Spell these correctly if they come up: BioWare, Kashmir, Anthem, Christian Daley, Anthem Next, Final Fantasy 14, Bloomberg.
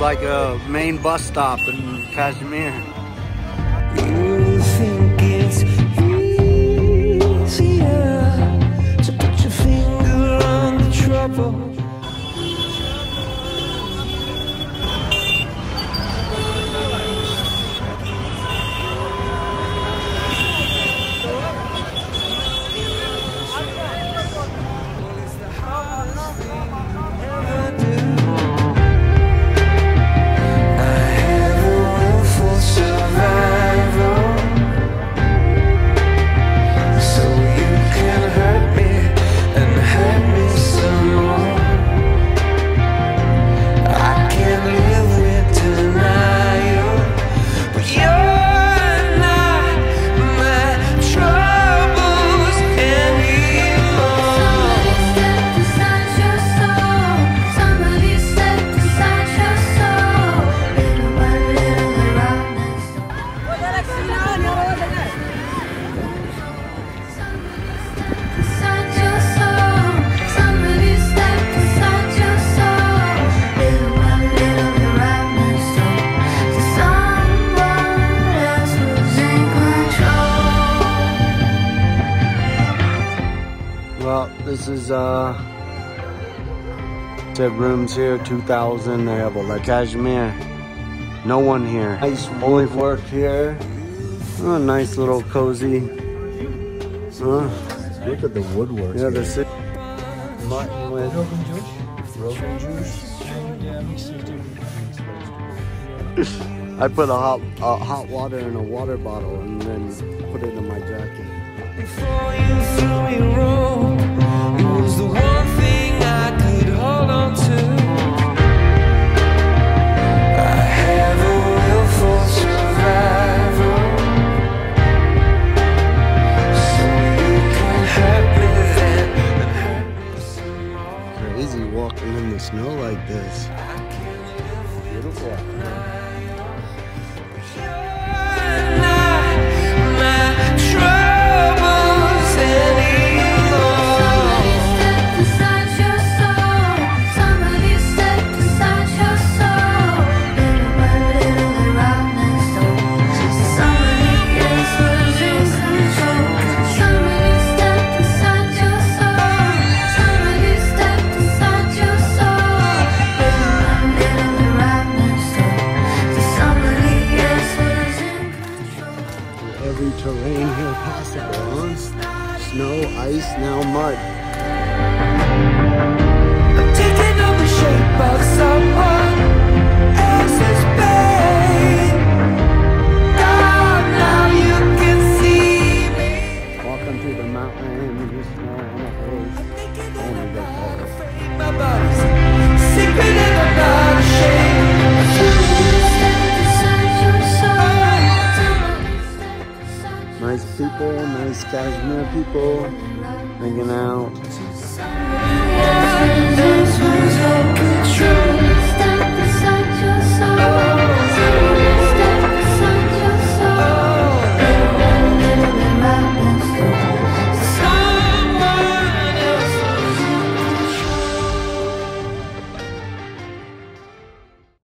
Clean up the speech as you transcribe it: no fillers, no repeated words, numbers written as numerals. Like a main bus stop in Kashmir. You think it's easier to put your finger on the trouble. This is the rooms here, 2,000. They have all that Kashmir. No one here. Nice olive work here. Oh, nice little cozy. Look at the woodwork. Yeah, the sit. Mutton with Rogan juice. I put a hot water in a water bottle and then put it in my jacket. Before you threw me wrong. The one thing I could hold on to. Crazy walking in the snow like this. Beautiful out there. Terrain here possible, huh? Snow, ice, now mud. I'm taking on the shape of someone else's pain. Now you can see me. Walking through the mountain, just snoring in my face. Oh my God. Sipping in the dark shade. Nice people, nice Kashmir people, hanging out.